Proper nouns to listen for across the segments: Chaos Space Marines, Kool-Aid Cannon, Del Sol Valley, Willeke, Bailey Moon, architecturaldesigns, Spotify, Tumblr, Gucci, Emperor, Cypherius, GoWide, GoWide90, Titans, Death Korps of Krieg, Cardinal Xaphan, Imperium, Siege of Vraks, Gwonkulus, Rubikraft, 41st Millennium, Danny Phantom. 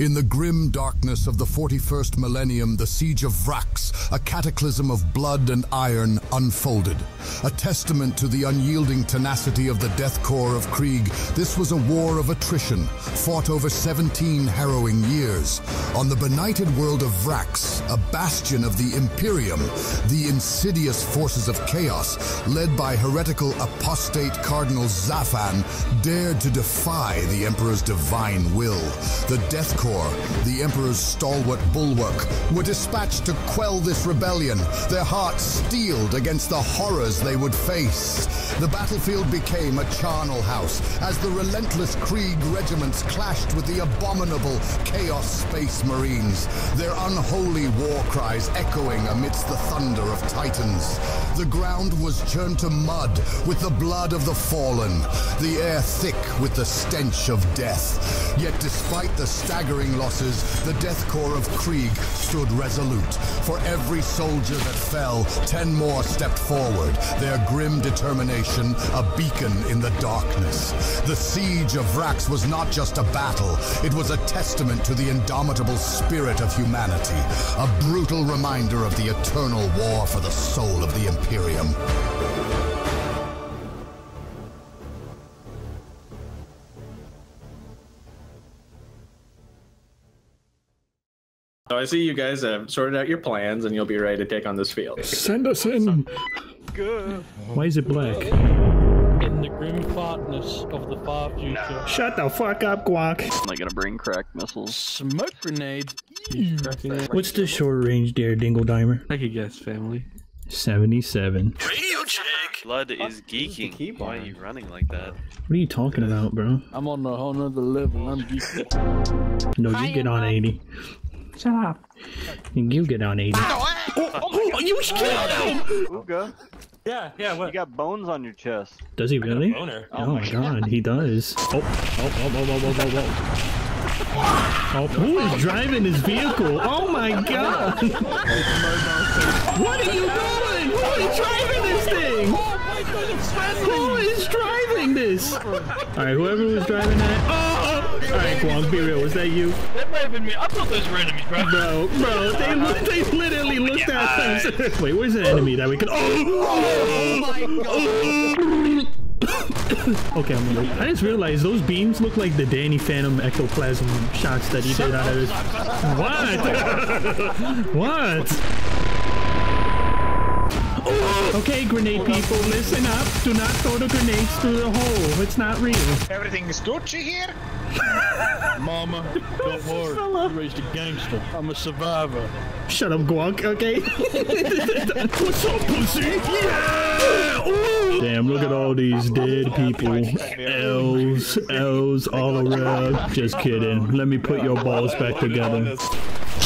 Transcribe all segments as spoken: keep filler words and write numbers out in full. In the grim darkness of the forty-first millennium, the Siege of Vraks, a cataclysm of blood and iron, unfolded. A testament to the unyielding tenacity of the Death Korps of Krieg, this was a war of attrition, fought over seventeen harrowing years. On the benighted world of Vraks, a bastion of the Imperium, the insidious forces of chaos, led by heretical apostate Cardinal Xaphan, dared to defy the Emperor's divine will. The Death Korps, the Emperor's stalwart bulwark, were dispatched to quell this rebellion, their hearts steeled against the horrors they would face. The battlefield became a charnel house as the relentless Krieg regiments clashed with the abominable Chaos Space Marines, their unholy war cries echoing amidst the thunder of Titans. The ground was churned to mud with the blood of the fallen, the air thick with the stench of death. Yet despite the staggering losses, the Death Korps of Krieg stood resolute. For every soldier that fell, ten more stepped forward, their grim determination a beacon in the darkness. The Siege of Vraks was not just a battle, it was a testament to the indomitable spirit of humanity, a brutal reminder of the eternal war for the soul of the Imperium. I see you guys have sorted out your plans, and you'll be ready to take on this field. Send us in. Good. Why is it black? In the grim darkness of the far future. No. Shut the fuck up, Guac. I'm not gonna bring crack missiles. Smoke grenades. Mm. What's the short range there, Dingle Dimer? I could guess, family. seventy-seven. Radio check. Blood is geeking. Why are you running like that? What are you talking about, bro? I'm on a whole nother level. I'm geeking. No, you get on eighty. Shut up. And you get on eighty. No, I, oh, oh, oh you killed him! Ooga. Yeah, yeah, what? You got bones on your chest. Does he really? Oh, oh my god, he does. Oh, oh, oh, oh, oh, oh, oh, oh. Who is driving his vehicle? Oh my god! What are you doing? Who is driving this thing? Who is driving this? Alright, whoever was driving that. Oh! Alright, Guam, be real, was that you? That might have been me. I thought those were enemies, bro. Bro, bro, they, look, they literally looked at us. Wait, where's the enemy that we could- Oh! Oh my god! Okay, I'm gonna- I just realized those beams look like the Danny Phantom ectoplasm shots that he did out of his- What? What? Okay, grenade people, listen up. Do not throw the grenades through the hole. It's not real. Everything is Gucci here? Mama, don't worry. You raised a gangster. I'm a survivor. Shut up, Guac, okay? What's up, pussy? Yeah! Ooh! Damn, look at all these dead people. L's, L's all around. Just kidding. Let me put your balls back together.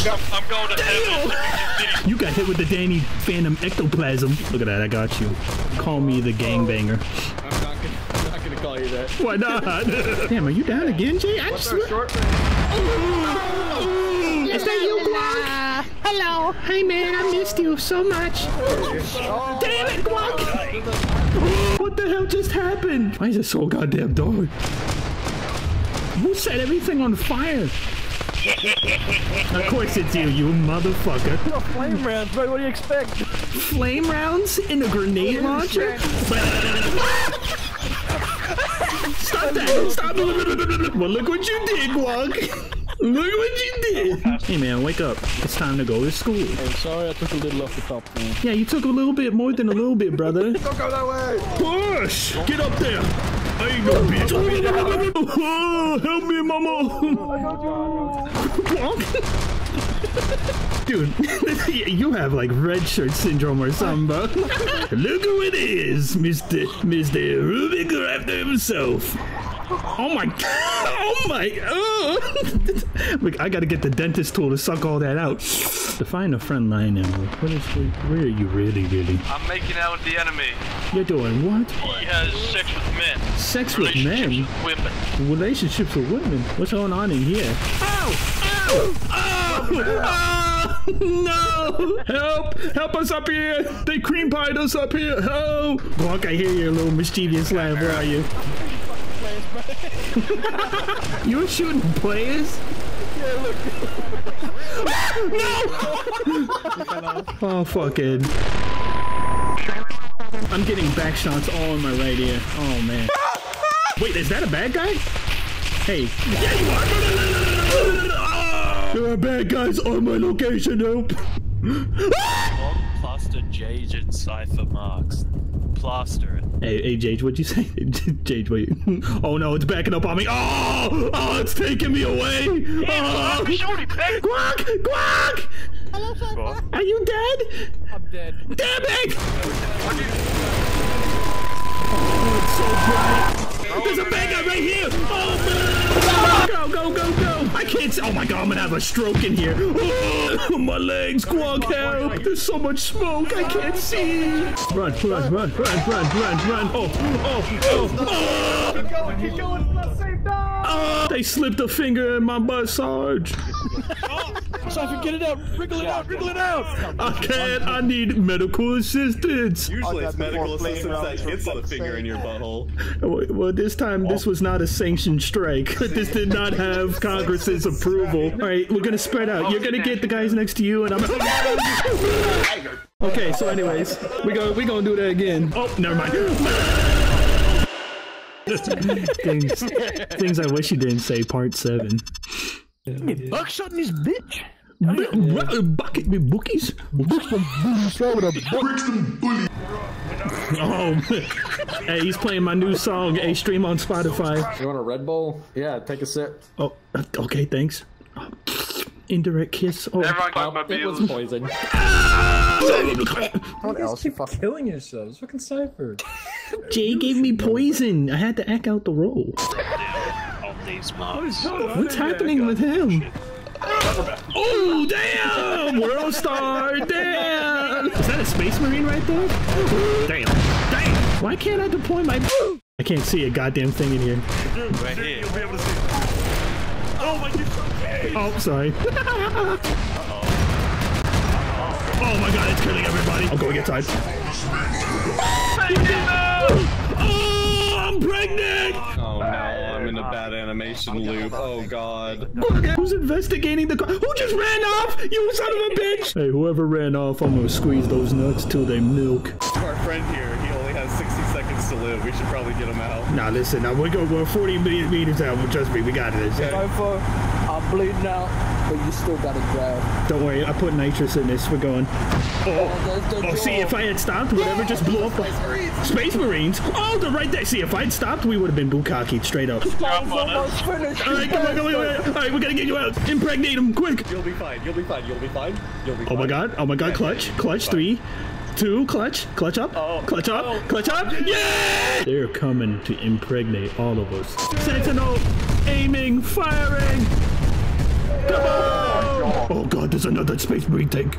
I'm going to heaven. You got hit with the Danny Phantom ectoplasm. Look at that, I got you. Call me the gangbanger. I'm not gonna, I'm not gonna call you that. Why not? Damn, are you down again, Jay? I What's just... short oh, oh, is that you, Guac? Hello. Hey, man, I missed you so much. Oh, damn it, Guac! What the hell just happened? Why is it so goddamn dark? Who set everything on fire? Of course it's you, you motherfucker. No, flame rounds, bro. What do you expect? Flame rounds in a grenade launcher? Stop that! Stop! Well, look what you did, Guac. Look what you did! Hey man, wake up. It's time to go to school. I'm sorry I took a little off the top, man. Yeah, you took a little bit more than a little bit, brother. Don't go that way! Push! Get up there! I ain't no bitch! Oh, help me, mama! Dude, you have like red shirt syndrome or something, bro. Look who it is, Mister Mister Rubikraft himself. Oh my god! Oh my god! Look, I gotta get the dentist tool to suck all that out. Define a front line enemy. What is where, where are you really, really? I'm making out with the enemy. You're doing what? He has sex with men. Sex with men? Relationships with women. Relationships with women? What's going on in here? Ow! Ow! Ow! Oh! No! Help! Help us up here! They cream pied us up here! Help! Guac, I hear your little mischievous laugh. Where are you? You were shooting players? No! Oh, fucking. I'm getting back shots all on my right ear. Oh, man. Wait, is that a bad guy? Hey. Yeah, you are. There are bad guys on my location, nope. Plaster Jage and Cypher Marks. Plaster it. Hey, hey Jage, what'd you say? Jage, wait. Oh no, it's backing up on me. Oh! Oh, it's taking me away! Yeah, oh! Quack! Quack! Hello, Cypher. Are you dead? I'm dead. Damn it! Oh, it's so bright. There's a bad guy right here! Oh, man! Go, go, go, go! I can't see. Oh my god, I'm gonna have a stroke in here. Oh, my legs, Quag, help! There's so much smoke, I can't see! Run, run, run, run, run, run, run! Oh, oh, oh, oh! Keep going, keep going, it's not safe now! Oh, they slipped a finger in my butt, Sarge! Cypher, get it out! Wriggle it out! Wriggle it out! I can't! I need medical assistance! Usually it's medical assistance that gets a finger in your butthole. Well, this time, this was not a sanctioned strike. This did not have Congress's approval. Alright, we're gonna spread out. You're gonna get the guys next to you and I'm— Okay, so anyways, we go, we gonna do that again. Oh, never mind. Things, things I wish you didn't say, part seven. Yeah, yeah. Buckshot in this bitch! B yeah. Bucket with bookies? Oh, hey, he's playing my new song, a stream on Spotify. You want a Red Bull? Yeah, take a sip. Oh, okay, thanks. Indirect kiss. Oh, everyone got my bills. It was poison. What else? Keep killing yourselves. Fucking Cypher. Jay gave me poison. I had to act out the role. What's happening with him? Oh, damn! World Star, damn! Is that a Space Marine right there? Damn, damn! Why can't I deploy my— I can't see a goddamn thing in here. Right here. You'll be able to see. Oh my god! Oh, sorry. Oh my god, it's killing everybody. I'm going inside. Oh, I'm pregnant! Oh no. In a bad animation loop. Oh god. Who's investigating the car? Who just ran off? You son of a bitch! Hey, whoever ran off, I'm gonna squeeze those nuts till they milk. Our friend here, he only has sixty seconds to live. We should probably get him out. Nah, listen, now we're going we're forty meters out. Trust me, we got this. Okay. I'm bleeding out, but you still gotta grab. Don't worry, I put nitrous in this. We're going. Oh, oh, oh see, if I had stopped, whatever just blew up. Space Marines. Space Marines. Oh, they're right there. See, if I had stopped, we would have been bukkakied straight up. Almost finished. All right, come on, come on, all right, we gotta get you out. Impregnate them quick. You'll be fine. You'll be fine. You'll be fine. You'll be fine. Oh my god. Oh my god. Clutch. Clutch. Three. Two, clutch, clutch up, oh. clutch up, oh. clutch up, yeah! They're coming to impregnate all of us. Sentinel, aiming, firing! Come on! Oh god, there's another Space Marine tank.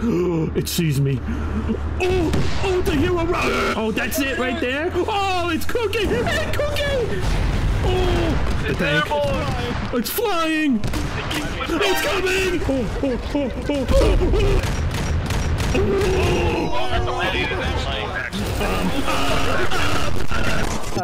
It sees me. Oh, oh, the hero runner! Oh, that's it right there? Oh, it's cooking! It's cooking! Oh, the tank. It's flying! It's coming! Oh, oh, oh, oh, oh, oh.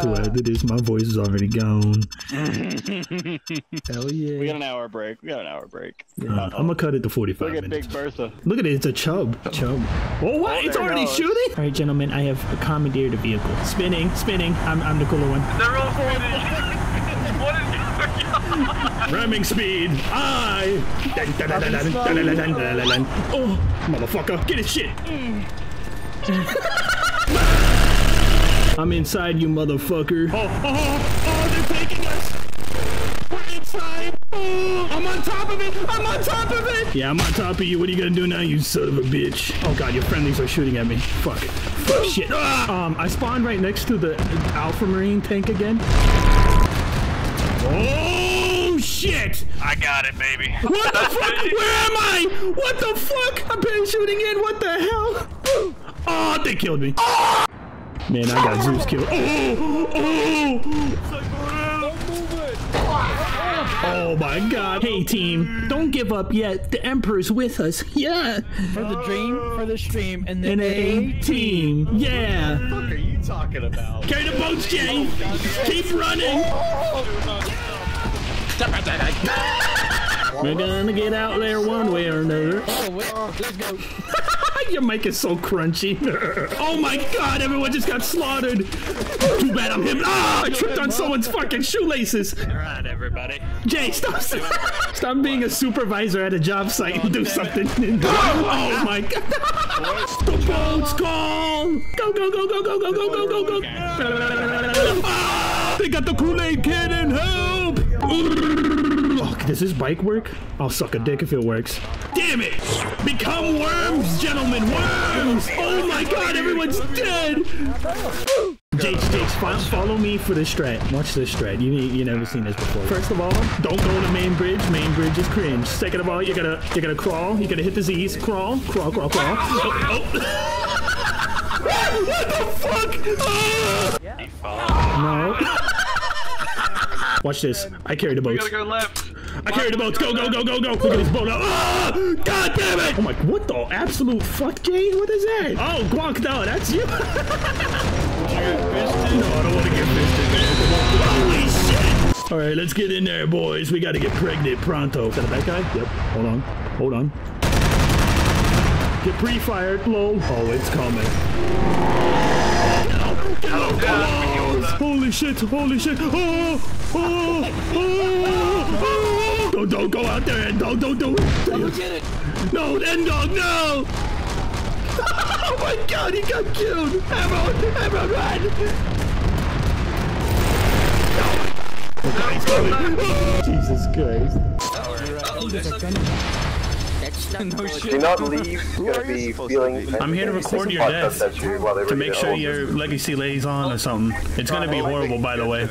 Glad it is. My voice is already gone. Hell yeah. We got an hour break. We got an hour break. Yeah. Uh, I'm gonna cut it to forty-five Look at minutes. Big Bertha. Look at it. It's a chub. Chub. Oh, what? Oh, it's already goes. Shooting? All right, gentlemen. I have commandeered a vehicle. Spinning. Spinning. I'm, I'm the cooler one. They're all forty. Ramming speed. I. Oh, motherfucker. Get his shit. I'm inside, you motherfucker. Oh, oh, oh, they're taking us. We're inside. Oh, I'm on top of it. I'm on top of it. Yeah, I'm on top of you. What are you gonna do now, you son of a bitch? Oh, god, your friendlies are shooting at me. Fuck. Fuck shit. Ah! Um, I spawned right next to the Alpha Marine tank again. Oh shit! I got it, baby. What the fuck? Where am I? What the fuck? I've been shooting in. What the hell? Oh, they killed me. Oh! Man, I got Zeus killed. Oh, oh, oh. Oh my god. Hey team, don't give up yet. The Emperor's with us. Yeah. For the dream, for the stream, and the A team. Yeah. What the fuck are you talking about? Carry the boats, Jay. Keep running. Oh. We're gonna get out there one way or another. Oh, well, let's go. Your mic is so crunchy. Oh my god, everyone just got slaughtered. Too bad I'm him. Ah, I tripped on someone's fucking shoelaces. All right, everybody. Jay, stop. Stop being a supervisor at a job site and do something. Oh my god. The boat's gone. Go, go, go, go, go, go, go, go, go, go. Ah, they got the Kool-Aid Cannon. Help. Look, does this bike work? I'll suck a dick if it works. Damn it! Become worms, gentlemen! Worms! Oh my god, everyone's dead! Jakes, Jakes, follow me for the strat. Watch this strat. You you never seen this before. First of all, don't go to main bridge. Main bridge is cringe. Second of all, you're gonna you're gonna crawl. You're gonna hit the Z's. Crawl, crawl, crawl, crawl. Oh, oh. What the fuck? Oh. No. Watch this. I carry the boats. We gotta go left. I carry the boats. Go, go, go, go, go. Look at this boat. Ah! God damn it! I'm like, what the absolute fuck, Jay? What is that? Oh, Guac, no, that's you. You got fisted? No, I don't want to get fisted. Holy shit! All right, let's get in there, boys. We gotta get pregnant pronto. Is that a bad guy? Yep. Hold on. Hold on. Get pre-fired. Lol. Oh, it's coming. Oh, God. Holy shit, holy shit. Oh, oh, oh, oh. Don't, don't go out there, Endog. Don't do it. Don't get it. No, Endog, no. Oh, my God, he got killed. Everyone, everyone, run. No. Okay, he's coming. Jesus Christ. Oh, right. No shit. Do not leave. Gonna be feeling I'm here to record your death to make sure your legacy lays on or something. It's gonna be horrible, by the way.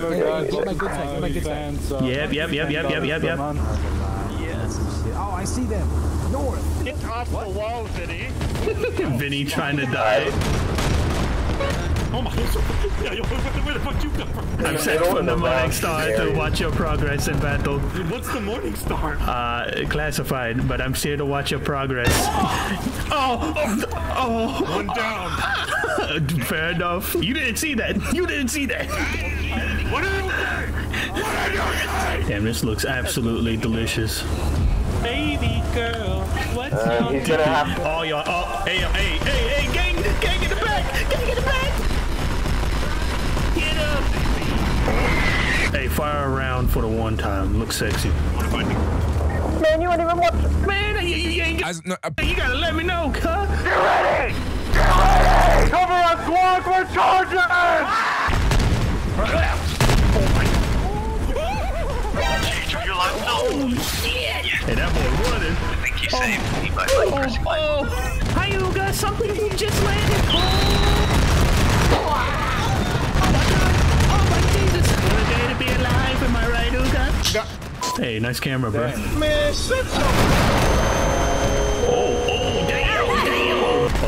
Yep, yep, yep, yep, yep, yep, yep. Oh, I see them. North. Get off the wall, Vinny. Vinny trying to die. Oh my god, where the fuck you come from? I'm sent from the Morning Star to watch your progress in battle. What's the Morning Star? Uh, classified, but I'm here to watch your progress. Oh! Oh! Oh. One down! Fair enough. You didn't see that! You didn't see that! What are you doing? What are you doing? Damn, this looks absolutely delicious. Baby girl, what's uh, your doing? Oh, y'all. Oh, hey, hey, hey, hey, gang, gang in the back! Gang in the back! Hey, fire around for the one time. Look sexy. Man, you ain't even watch. Man, you, you ain't. Get, no, I, you gotta let me know, cuz. Get ready! Get ready! Cover us, squad! We're charging! Oh shit! Hey, that boy running. I think you saved oh. me by oh. my first fight. Oh. Hi, you got something you just landed. Oh. Be alive, am I right, Uga? Hey, nice camera, bro. Man, shut up. Oh, oh, damn, damn.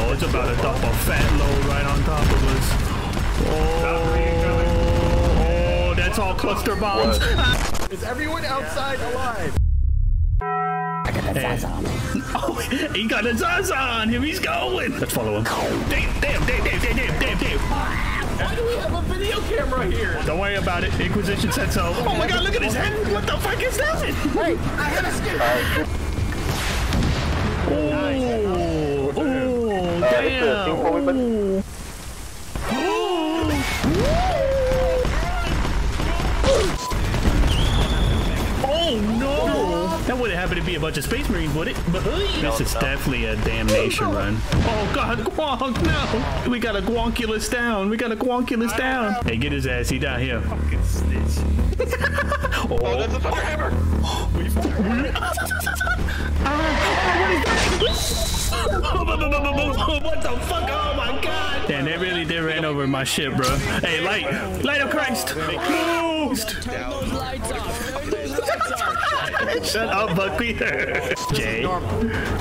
Oh, it's about to dump a fat load right on top of us. Oh, oh that's all cluster bombs. Is everyone outside alive? I got that Zaza on. Oh, he got a Zaza on him. He's going. Let's follow him. Damn, damn, damn, damn, damn, damn, damn. Why do we have a video camera here? Don't worry about it. Inquisition said so. Oh my god, look at his head. What the fuck is that? Wait, I had a skin. Oh, oh, damn. Oh, no. That wouldn't happen to be a bunch of Space Marines, would it? This is definitely a damnation run. Oh, God, Gwonk, no. We got a Gwonkulus down. We got a Gwonkulus down. Hey, get his ass. He down here. Fucking snitch. Oh. Oh, that's a fucking hammer. We what the fuck? Oh, my God. Damn, they really did ran over my shit, bro. Hey, light. Light up, Christ. Boost. Turn those lights off. Shut up, Buckley. Jay.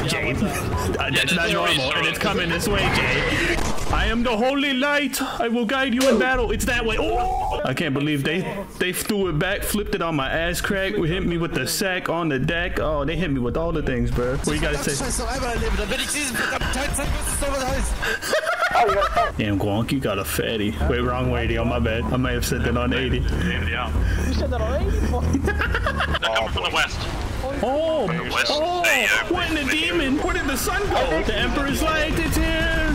Jay. That's not normal, and it's coming this way, Jay. I am the holy light. I will guide you in battle. It's that way. Oh! I can't believe they they threw it back, flipped it on my ass crack, hit me with the sack on the deck. Oh, they hit me with all the things, bro. What you gotta say? Damn, Gwonk, you got a fatty. Wait, wrong way, on my bad. I may have said that on eighty. You said that on eighty? I'm from the west. Oh! Oh! What in the demon? Where did the sun go? The Emperor's light is here!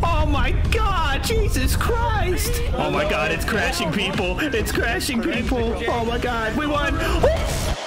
Oh my God! Jesus Christ! Oh my God! It's crashing, people! It's crashing, people! Oh my God! We won!